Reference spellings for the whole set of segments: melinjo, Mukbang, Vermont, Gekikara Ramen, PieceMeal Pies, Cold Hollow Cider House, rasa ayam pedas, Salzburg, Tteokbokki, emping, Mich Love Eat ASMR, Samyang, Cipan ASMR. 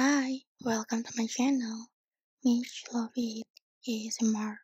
Hi, welcome to my channel, Mich Love Eat ASMR.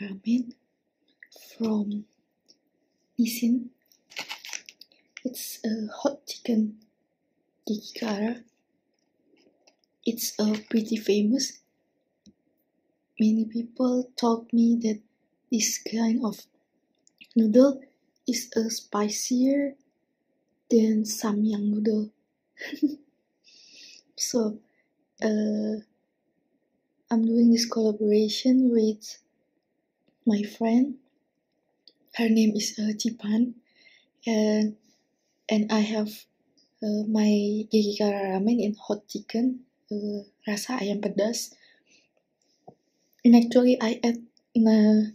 Ramen from Isin. It's a hot chicken Gekikara. It's pretty famous. Many people told me that this kind of noodle is spicier than Samyang noodle. So I'm doing this collaboration with my friend. Her name is Cipan, and I have my Gekikara Ramen in hot chicken, rasa ayam pedas. And actually I add the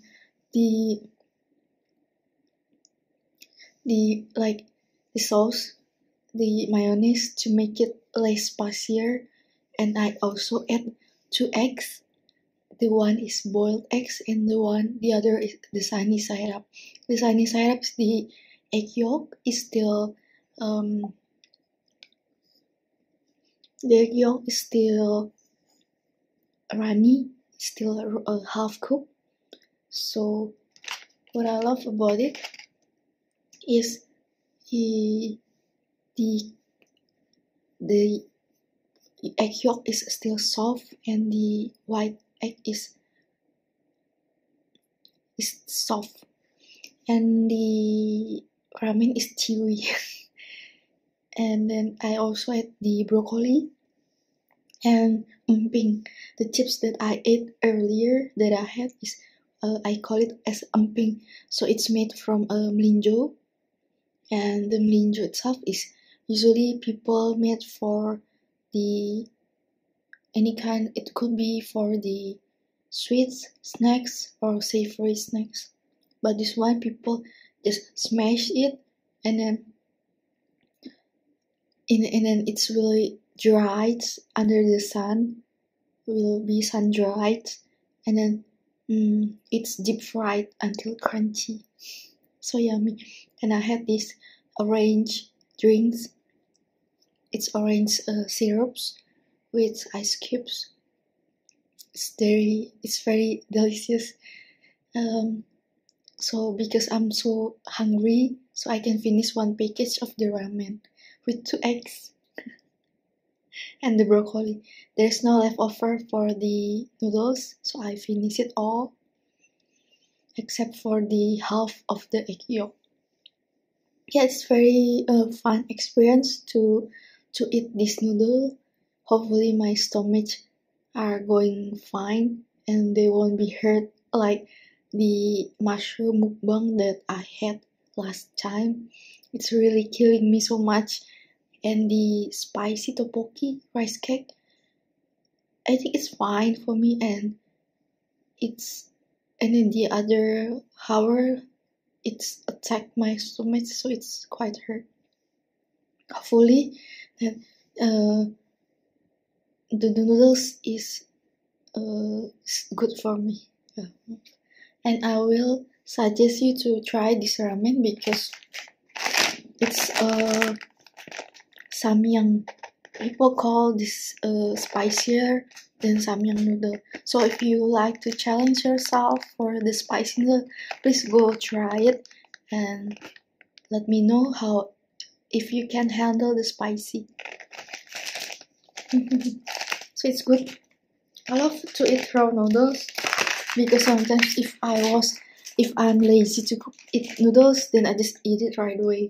sauce, the mayonnaise, to make it less spicier, and I also add 2 eggs. The one is boiled eggs, and the other is the sunny side up. The sunny side up, the egg yolk is still runny, still half cooked. So what I love about it is the egg yolk is still soft, and the white egg is soft, and the ramen is chewy. And then I also add the broccoli and emping. The chips that I ate earlier that I had is I call it as emping. So it's made from melinjo, and the melinjo itself is usually people made for any kind. It could be for the sweets, snacks, or savory snacks. But this one people just smash it, and then it's really dried under the sun. Will be sun dried, and then it's deep fried until crunchy. So yummy. And I had this orange drinks. It's orange syrups with ice cubes. It's very delicious. So because I'm so hungry, so I can finish 1 package of the ramen with 2 eggs and the broccoli. There's no leftover for the noodles, so I finish it all except for the half of the egg yolk. Yeah, it's very fun experience to eat this noodle. Hopefully my stomach are going fine and they won't be hurt like the mushroom mukbang that I had last time. It's really killing me so much. And the spicy tteokbokki rice cake, I think it's fine for me, and in the other hour it's attacked my stomach, so it's quite hurt. Hopefully that the noodles is good for me, yeah. And I will suggest you to try this ramen because it's Samyang. People call this spicier than Samyang noodle. So if you like to challenge yourself for the spicy noodle, please go try it and let me know if you can handle the spicy. So it's good. I love to eat raw noodles because sometimes if I'm lazy to eat noodles, then I just eat it right away.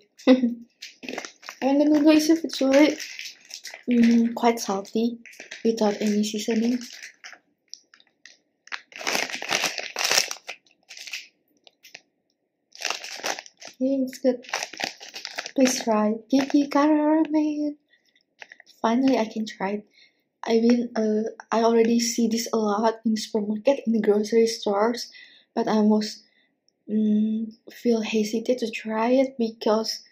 And the noodle itself, it's really quite salty without any seasoning. Yeah, it's good. Please try Gekikara Ramen. Finally, I can try it. I mean, I already see this a lot in the supermarket, in the grocery stores, but I almost feel hesitant to try it because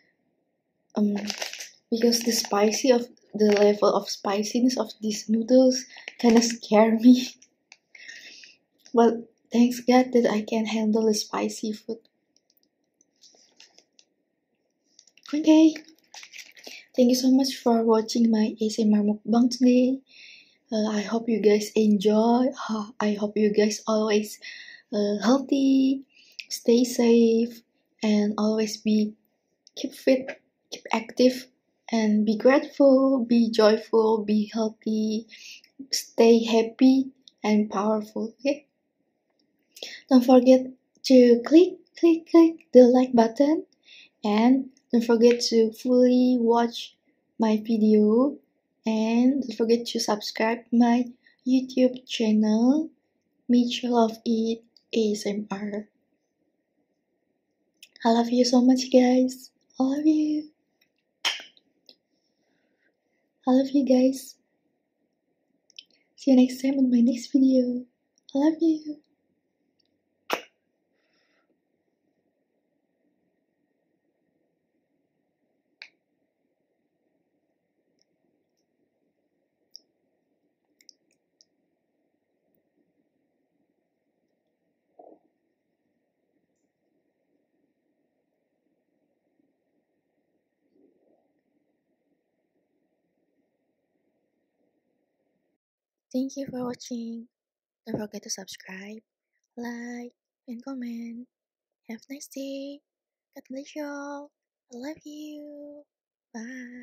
the spicy of the level of spiciness of these noodles kind of scare me. But thanks God that I can handle the spicy food. Okay, thank you so much for watching my ASMR mukbang today. I hope you guys enjoy. I hope you guys always healthy, stay safe, and always keep fit, keep active, and be grateful, be joyful, be healthy, stay happy and powerful, okay? Don't forget to click the like button, and don't forget to fully watch my video, and don't forget to subscribe my YouTube channel, Mich Love Eat ASMR. I love you so much, guys. I love you. I love you guys. See you next time in my next video. I love you. Thank you for watching. Don't forget to subscribe, like, and comment. Have a nice day. God bless y'all. I love you. Bye.